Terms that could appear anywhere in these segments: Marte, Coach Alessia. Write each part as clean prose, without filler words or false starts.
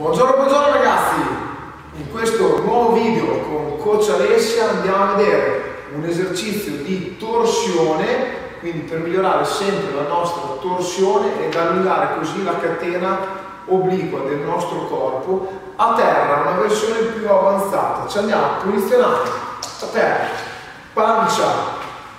Buongiorno, buongiorno ragazzi! In questo nuovo video con Coach Alessia andiamo a vedere un esercizio di torsione, quindi per migliorare sempre la nostra torsione ed allungare così la catena obliqua del nostro corpo a terra, una versione più avanzata. Ci andiamo a posizionare a terra, pancia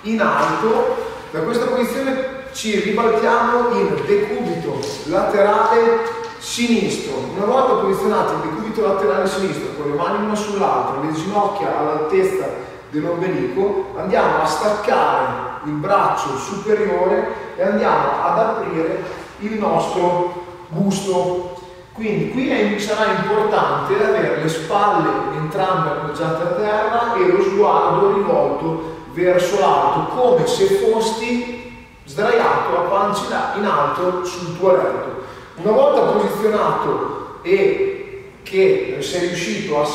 in alto. Da questa posizione ci ribaltiamo in decúbito laterale sinistro. Una volta posizionati in decúbito laterale sinistro con le mani una sull'altra, le ginocchia all'altezza dell'ombelico, andiamo a staccare il braccio superiore e andiamo ad aprire il nostro busto. Quindi qui sarà importante avere le spalle entrambe appoggiate a terra e lo sguardo rivolto verso l'alto, come se fossi sdraiato a pancia in alto sul tuo letto. Una volta posizionato e che sei riuscito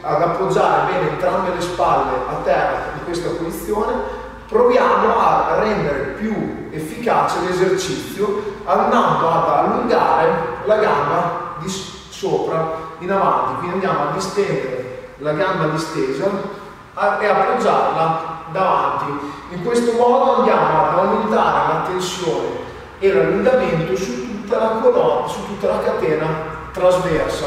ad appoggiare bene entrambe le spalle a terra in questa posizione, proviamo a rendere più efficace l'esercizio andando ad allungare la gamba di sopra in avanti. Quindi andiamo a distendere la gamba distesa e appoggiarla davanti. In questo modo andiamo ad aumentare la tensione e l'allungamento su tutta la catena trasversa.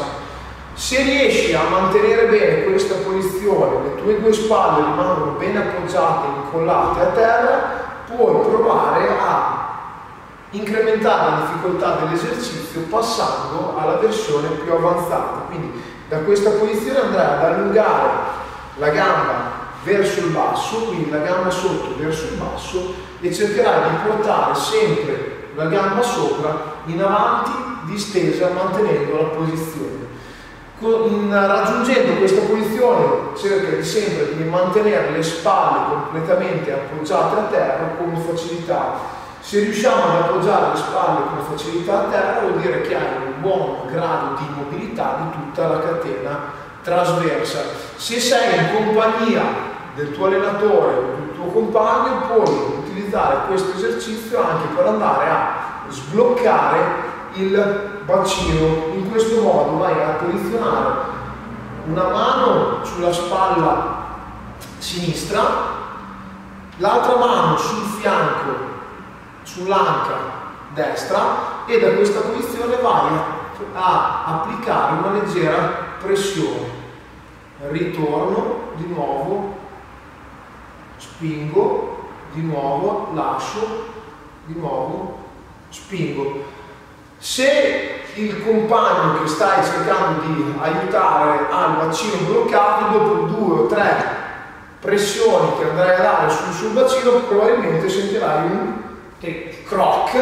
Se riesci a mantenere bene questa posizione, le tue due spalle rimangono ben appoggiate e incollate a terra, puoi provare a incrementare la difficoltà dell'esercizio passando alla versione più avanzata. Quindi da questa posizione andrai ad allungare la gamba verso il basso, quindi la gamba sotto verso il basso, e cercherai di portare sempre la gamba sopra in avanti distesa, mantenendo la posizione. Raggiungendo questa posizione cerca sempre di mantenere le spalle completamente appoggiate a terra con facilità. Se riusciamo ad appoggiare le spalle con facilità a terra, vuol dire che hai un buon grado di mobilità di tutta la catena trasversa. Se sei in compagnia del tuo allenatore o del tuo compagno, puoi utilizzare questo esercizio anche per andare a sbloccare il bacino. In questo modo vai a posizionare una mano sulla spalla sinistra, l'altra mano sul fianco, sull'anca destra, e da questa posizione vai a applicare una leggera pressione. Ritorno di nuovo, spingo di nuovo, lascio di nuovo, spingo. Se il compagno che stai cercando di aiutare ha il bacino bloccato, dopo 2 o 3 pressioni che andrai a dare sul bacino probabilmente sentirai un croc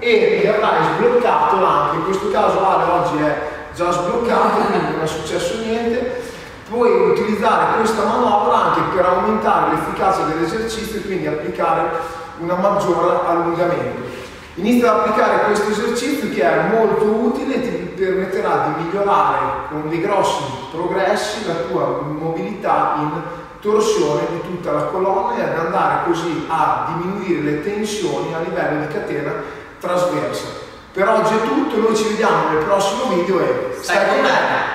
e verrai sbloccato l'anca. In questo caso l'area oggi è già sbloccata, quindi non è successo niente. Puoi utilizzare questa manovra anche per aumentare l'efficacia dell'esercizio e quindi applicare una maggiore allungamento. Inizia ad applicare questo esercizio che è molto utile e ti permetterà di migliorare con dei grossi progressi la tua mobilità in torsione di tutta la colonna e ad andare così a diminuire le tensioni a livello di catena trasversa. Per oggi è tutto, noi ci vediamo nel prossimo video e stai con me!